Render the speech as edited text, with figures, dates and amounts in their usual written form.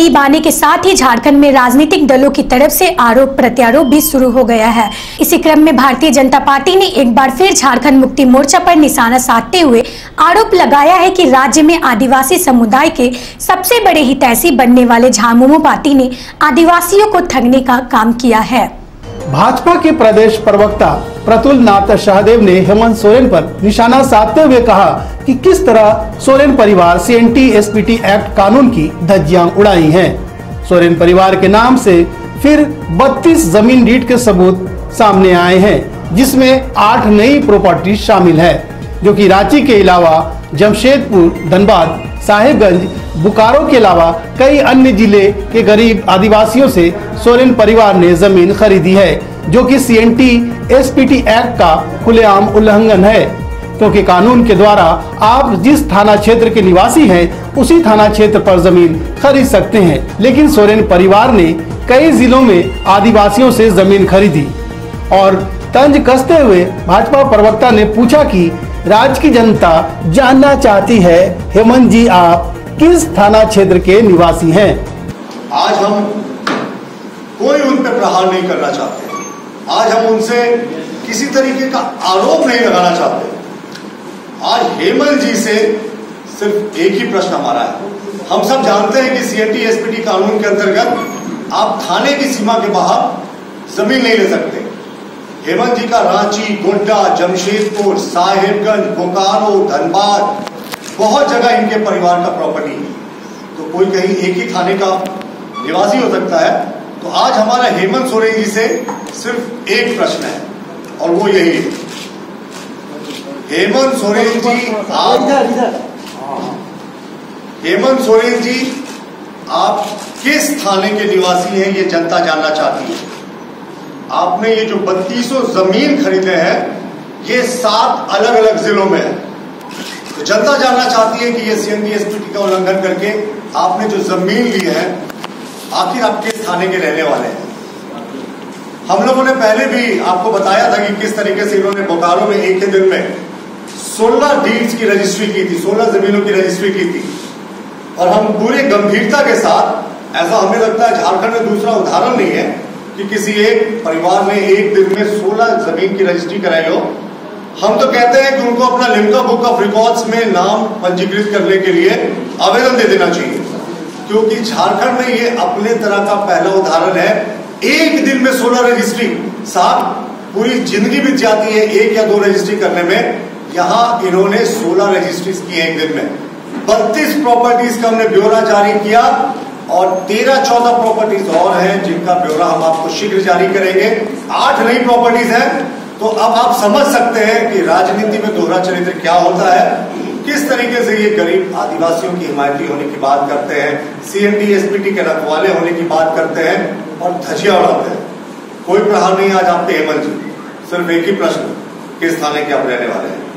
करीब आने के साथ ही झारखंड में राजनीतिक दलों की तरफ से आरोप प्रत्यारोप भी शुरू हो गया है। इसी क्रम में भारतीय जनता पार्टी ने एक बार फिर झारखंड मुक्ति मोर्चा पर निशाना साधते हुए आरोप लगाया है कि राज्य में आदिवासी समुदाय के सबसे बड़े हितैषी बनने वाले झामुमो पार्टी ने आदिवासियों को ठगने का काम किया है। भाजपा के प्रदेश प्रवक्ता प्रतुल नाथ शाहदेव ने हेमंत सोरेन पर निशाना साधते हुए कहा कि किस तरह सोरेन परिवार CNT SPT एक्ट कानून की धज्जियां उड़ाई हैं। सोरेन परिवार के नाम से फिर 32 जमीन डीड के सबूत सामने आए हैं, जिसमें 8 नई प्रॉपर्टी शामिल है, जो कि रांची के अलावा जमशेदपुर, धनबाद, साहेबगंज, बोकारो के अलावा कई अन्य जिले के गरीब आदिवासियों से सोरेन परिवार ने जमीन खरीदी है, जो कि CNT SPT एक्ट का खुलेआम उल्लंघन है, क्योंकि कानून के द्वारा आप जिस थाना क्षेत्र के निवासी हैं उसी थाना क्षेत्र पर जमीन खरीद सकते हैं। लेकिन सोरेन परिवार ने कई जिलों में आदिवासियों से जमीन खरीदी और तंज कसते हुए भाजपा प्रवक्ता ने पूछा कि राज्य की जनता जानना चाहती है, हेमंत जी आप किस थाना क्षेत्र के निवासी हैं? आज हम कोई उन पर प्रहार नहीं करना चाहते, आज हम उनसे किसी तरीके का आरोप नहीं लगाना चाहते। आज हेमंत जी से सिर्फ एक ही प्रश्न हमारा है। हम सब जानते हैं कि CNT SPT कानून के अंतर्गत आप थाने की सीमा के बाहर जमीन नहीं ले सकते। हेमंत जी का रांची, गोड्डा, जमशेदपुर, साहेबगंज, बोकारो, धनबाद, बहुत जगह इनके परिवार का प्रॉपर्टी है, तो कोई कहीं एक ही थाने का निवासी हो सकता है। तो आज हमारा हेमंत सोरेन जी से सिर्फ एक प्रश्न है और वो यही है, हेमंत सोरेन जी आप किस थाने के निवासी हैं, ये जनता जानना चाहती है। आपने ये जो 3200 जमीन खरीदे हैं ये 7 अलग अलग जिलों में है, तो जनता जानना चाहती है कि ये CNT SPT का उल्लंघन करके आपने जो जमीन ली है आखिर आप किस थाने के रहने वाले हैं। हम लोगों ने पहले भी आपको बताया था कि किस तरीके से इन्होंने बोकारो में एक ही दिन में 16 डीड्स की रजिस्ट्री की थी, 16 जमीनों की रजिस्ट्री की थी। और हम पूरे गंभीरता के साथ, ऐसा हमें लगता है झारखंड में दूसरा उदाहरण नहीं है कि किसी एक परिवार ने एक दिन में 16 जमीन की रजिस्ट्री कराई हो। हम तो कहते हैं कि उनको अपना लिम्का बुक ऑफ रिकॉर्ड्स में नाम पंजीकृत करने के लिए आवेदन दे देना चाहिए, क्योंकि झारखंड में ये अपने तरह का पहला उदाहरण है। एक दिन में 16 रजिस्ट्री, साहब पूरी जिंदगी बीत जाती है एक या दो रजिस्ट्री करने में, यहाँ इन्होंने 16 रजिस्ट्री की एक दिन में। 32 प्रॉपर्टीज का हमने ब्यौरा जारी किया और 13-14 प्रॉपर्टीज और हैं जिनका ब्यौरा हम आपको शीघ्र जारी करेंगे। 8 नई प्रॉपर्टीज हैं, तो अब आप समझ सकते हैं कि राजनीति में दोहरा चरित्र क्या होता है, किस तरीके से ये गरीब आदिवासियों की हिमायती होने की बात करते हैं, CNT SPT के रखवाले होने की बात करते हैं और धजिया उड़ाते हैं। कोई प्रहार नहीं आज आपके हेमंत जी, सिर्फ एक ही प्रश्न, किस थाने के आप रहने वाले हैं।